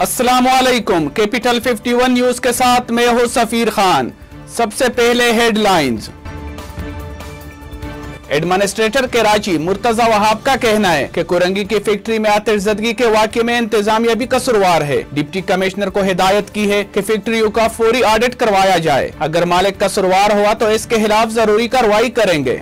अस्सलामुअलैकुम। Capital 51 news के साथ मैं हूं सफीर खान। सबसे पहले हेडलाइंस। एडमिनिस्ट्रेटर कराची मुर्तजा वहाब का कहना है कि कुरंगी की फैक्ट्री में आतिशजदगी के वाक़े में इंतजामिया भी कसूरवार है। डिप्टी कमिश्नर को हिदायत की है कि फैक्ट्रियों का फौरी ऑडिट करवाया जाए, अगर मालिक कसूरवार हुआ तो इसके खिलाफ जरूरी कार्रवाई करेंगे।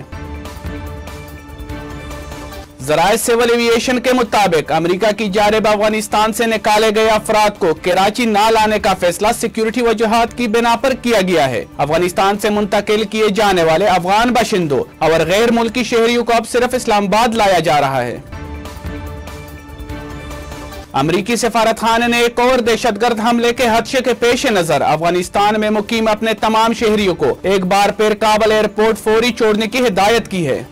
ज़राए सिविल एविएशन के मुताबिक अमेरिका की जानिब अफगानिस्तान से निकाले गए अफराद को कराची ना लाने का फैसला सिक्योरिटी वजूहात की बिना पर किया गया है। अफगानिस्तान से मुंतकिल किए जाने वाले अफगान बाशिंदों और गैर मुल्की शहरियों को अब सिर्फ इस्लामाबाद लाया जा रहा है। अमरीकी सफारतखाना ने एक और दहशतगर्द हमले के हदशे के पेश नजर अफगानिस्तान में मुकीम अपने तमाम शहरियों को एक बार फिर काबुल एयरपोर्ट फौरी छोड़ने की हिदायत की है।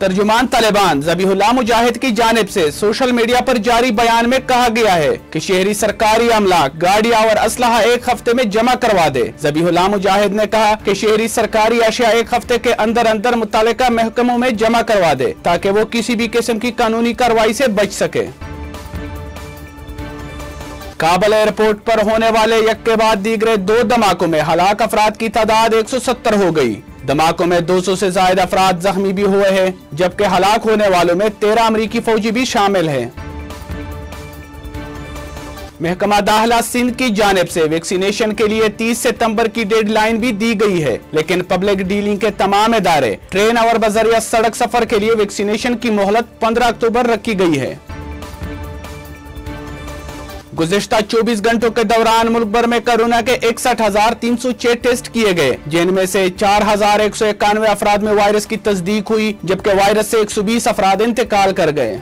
तर्जुमान तालिबान ज़बीहुल्लाह मुजाहिद की जानिब से सोशल मीडिया पर जारी बयान में कहा गया है कि शहरी सरकारी अमला गाड़ियां और असलहा एक हफ्ते में जमा करवा दे। ज़बीहुल्लाह मुजाहिद ने कहा कि शहरी सरकारी अशिया एक हफ्ते के अंदर अंदर मुतालिका महकमों में जमा करवा दे ताकि वो किसी भी किस्म की कानूनी कार्रवाई से बच सके। काबुल एयरपोर्ट पर होने वाले एक के बाद दीगरे दो धमाकों में हलाक अफराद की तादाद 170 हो गई। धमाकों में 200 से ज्यादा अफराद जख्मी भी हुए हैं, जबकि हलाक होने वालों में 13 अमरीकी फौजी भी शामिल हैं। महकमा दाखिला सिंध की जानिब से वैक्सीनेशन के लिए 30 सितंबर की डेडलाइन भी दी गई है, लेकिन पब्लिक डीलिंग के तमाम इदारे, ट्रेन और बजरिया सड़क सफर के लिए वैक्सीनेशन की मोहलत 15 अक्टूबर रखी गई है। गुज़िश्ता 24 घंटों के दौरान मुल्क भर में कोरोना के 61,306 टेस्ट किए गए, जिनमें से 4,191 अफराद में वायरस की तस्दीक हुई, जबकि वायरस से 120 अफराद इंतकाल कर गए।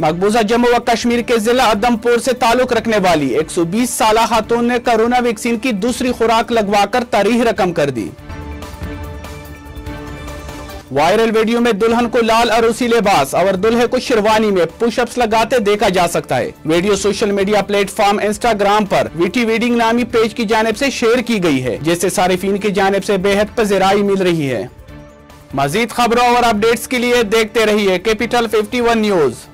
मकबूजा जम्मू व कश्मीर के जिला उधमपुर से ताल्लुक रखने वाली 120 साल खातून ने कोरोना वैक्सीन की दूसरी खुराक लगवाकर तारीख रकम कर दी। वायरल वीडियो में दुल्हन को लाल अरूसी लिबास और दुल्हे को शेरवानी में पुशअप्स लगाते देखा जा सकता है। Video social media platform Instagram पर वीटी वेडिंग नामी पेज की जानिब से शेयर की गई है, जिससे सारिफीन की जानिब से बेहद पज़राई मिल रही है। मजीद खबरों और अपडेट्स के लिए देखते रहिए कैपिटल 51 न्यूज।